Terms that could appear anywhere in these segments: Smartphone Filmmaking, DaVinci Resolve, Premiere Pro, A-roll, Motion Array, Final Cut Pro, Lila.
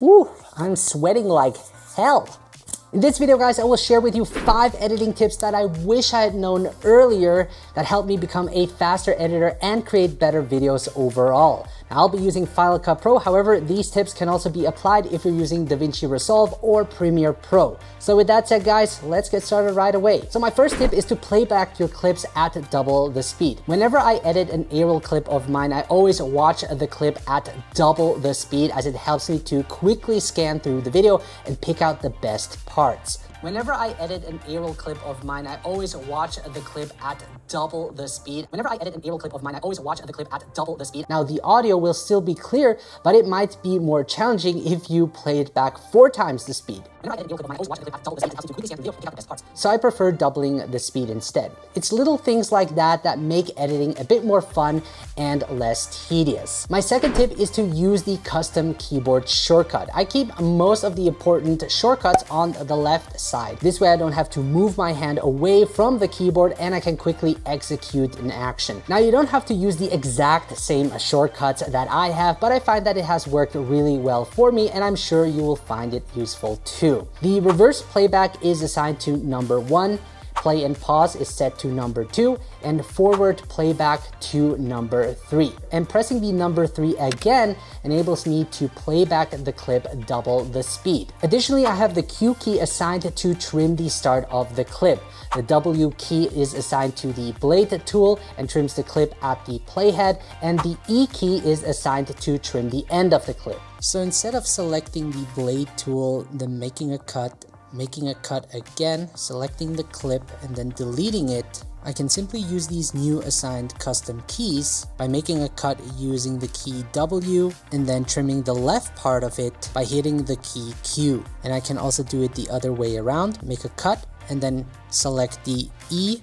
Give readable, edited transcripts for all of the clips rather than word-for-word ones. Woo, I'm sweating like hell. In this video, guys, I will share with you 5 editing tips that I wish I had known earlier that helped me become a faster editor and create better videos overall. Now, I'll be using Final Cut Pro. However, these tips can also be applied if you're using DaVinci Resolve or Premiere Pro. So with that said, guys, let's get started right away. So my first tip is to play back your clips at double the speed. Whenever I edit an aerial clip of mine, I always watch the clip at double the speed as it helps me to quickly scan through the video and pick out the best parts. Whenever I edit an aerial clip of mine, I always watch the clip at double the speed. Whenever I edit an aerial clip of mine, I always watch the clip at double the speed. Now, the audio will still be clear, but it might be more challenging if you play it back 4 times the speed. Whenever I edit an aerial clip of mine, I always watch the clip at double the speed. It helps me to quickly scan the video and pick out the best parts. So I prefer doubling the speed instead. It's little things like that that make editing a bit more fun and less tedious. My second tip is to use the custom keyboard shortcut. I keep most of the important shortcuts on the left side. This way I don't have to move my hand away from the keyboard and I can quickly execute an action. Now, you don't have to use the exact same shortcuts that I have, but I find that it has worked really well for me and I'm sure you will find it useful too. The reverse playback is assigned to number 1, play and pause is set to number 2, and forward playback to number 3. And pressing the number 3 again enables me to play back the clip double the speed. Additionally, I have the Q key assigned to trim the start of the clip. The W key is assigned to the blade tool and trims the clip at the playhead, and the E key is assigned to trim the end of the clip. So instead of selecting the blade tool, then making a cut again, selecting the clip and then deleting it, I can simply use these new assigned custom keys by making a cut using the key W and then trimming the left part of it by hitting the key Q. And I can also do it the other way around, make a cut and then select the E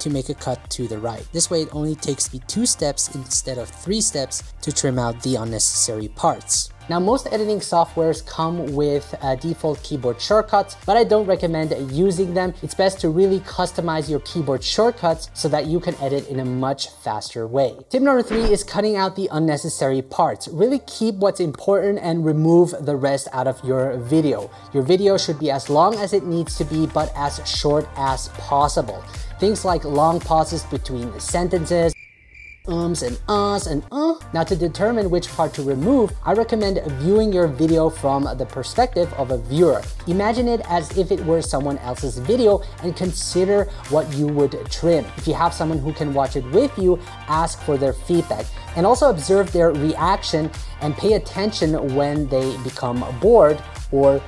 to make a cut to the right. This way it only takes me 2 steps instead of 3 steps to trim out the unnecessary parts. Now, most editing softwares come with default keyboard shortcuts, but I don't recommend using them. It's best to really customize your keyboard shortcuts so that you can edit in a much faster way. Tip number 3 is cutting out the unnecessary parts. Really keep what's important and remove the rest out of your video. Your video should be as long as it needs to be, but as short as possible. Things like long pauses between sentences, ums and ahs and uh. Now, to determine which part to remove, I recommend viewing your video from the perspective of a viewer. Imagine it as if it were someone else's video and consider what you would trim. If you have someone who can watch it with you, ask for their feedback and also observe their reaction and pay attention when they become bored or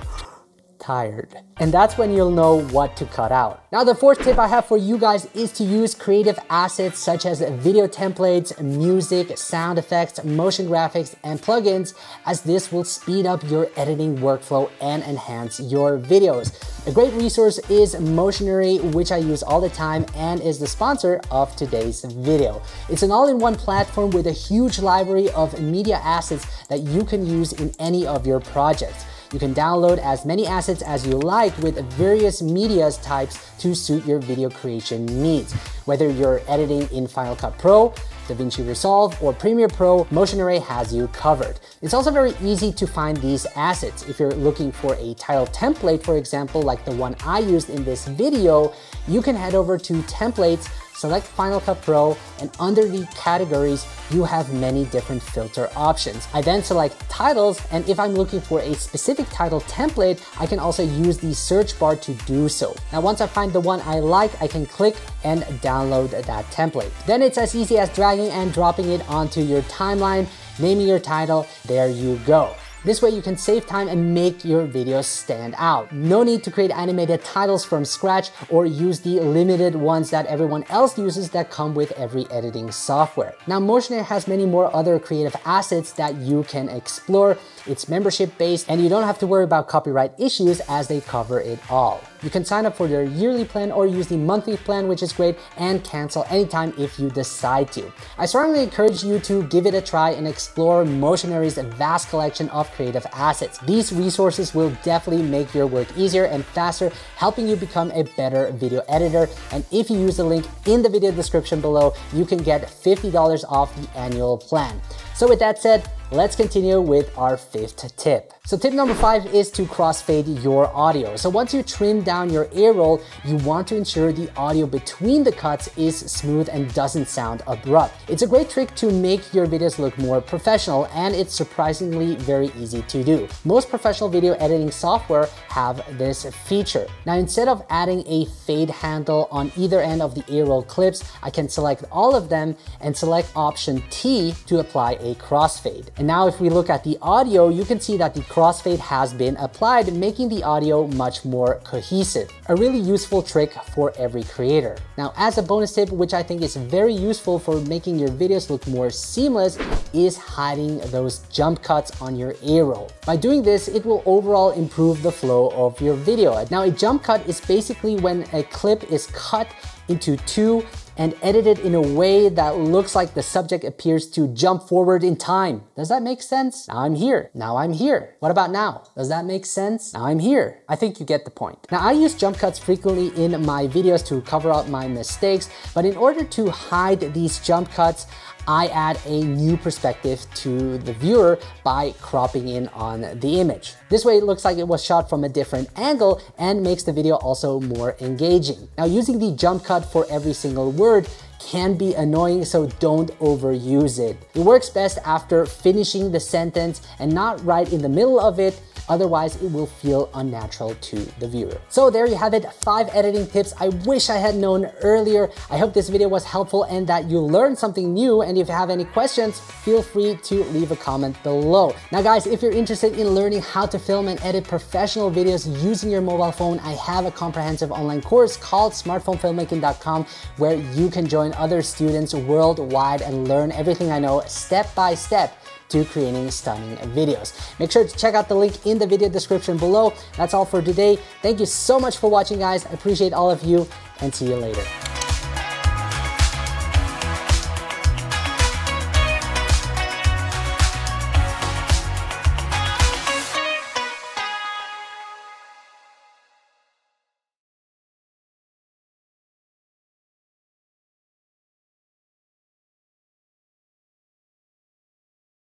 tired. And that's when you'll know what to cut out. Now, the 4th tip I have for you guys is to use creative assets such as video templates, music, sound effects, motion graphics, and plugins, as this will speed up your editing workflow and enhance your videos. A great resource is Motion Array, which I use all the time and is the sponsor of today's video. It's an all-in-one platform with a huge library of media assets that you can use in any of your projects. You can download as many assets as you like with various media types to suit your video creation needs. Whether you're editing in Final Cut Pro, DaVinci Resolve, or Premiere Pro, Motion Array has you covered. It's also very easy to find these assets. If you're looking for a title template, for example, like the one I used in this video, you can head over to Templates, select Final Cut Pro, and under the categories, you have many different filter options. I then select titles, and if I'm looking for a specific title template, I can also use the search bar to do so. Now, once I find the one I like, I can click and download that template. Then it's as easy as dragging and dropping it onto your timeline, naming your title, there you go. This way you can save time and make your videos stand out. No need to create animated titles from scratch or use the limited ones that everyone else uses that come with every editing software. Now, Motion Array has many more other creative assets that you can explore. It's membership-based and you don't have to worry about copyright issues as they cover it all. You can sign up for their yearly plan or use the monthly plan, which is great, and cancel anytime if you decide to. I strongly encourage you to give it a try and explore Motion Array's vast collection of creative assets. These resources will definitely make your work easier and faster, helping you become a better video editor. And if you use the link in the video description below, you can get $50 off the annual plan. So with that said, Let's continue with our fifth tip. So tip number 5 is to crossfade your audio. So once you trim down your A roll, you want to ensure the audio between the cuts is smooth and doesn't sound abrupt. It's a great trick to make your videos look more professional, and it's surprisingly very easy to do. Most professional video editing software have this feature. Now, instead of adding a fade handle on either end of the A roll clips, I can select all of them and select option T to apply a crossfade. And now if we look at the audio, you can see that the crossfade has been applied, making the audio much more cohesive. A really useful trick for every creator. Now, as a bonus tip, which I think is very useful for making your videos look more seamless, is hiding those jump cuts on your A-roll. By doing this, it will overall improve the flow of your video. Now, a jump cut is basically when a clip is cut into two and edited in a way that looks like the subject appears to jump forward in time. Does that make sense? Now I'm here. Now I'm here. What about now? Does that make sense? Now I'm here. I think you get the point. Now, I use jump cuts frequently in my videos to cover up my mistakes, but in order to hide these jump cuts, I add a new perspective to the viewer by cropping in on the image. This way it looks like it was shot from a different angle and makes the video also more engaging. Now, using the jump cut for every single word can be annoying, so don't overuse it. It works best after finishing the sentence and not right in the middle of it. Otherwise, it will feel unnatural to the viewer. So there you have it, 5 editing tips I wish I had known earlier. I hope this video was helpful and that you learned something new. And if you have any questions, feel free to leave a comment below. Now guys, if you're interested in learning how to film and edit professional videos using your mobile phone, I have a comprehensive online course called smartphonefilmmaking.com where you can join other students worldwide and learn everything I know step by step to creating stunning videos. Make sure to check out the link in the video description below. That's all for today. Thank you so much for watching, guys. I appreciate all of you, and see you later.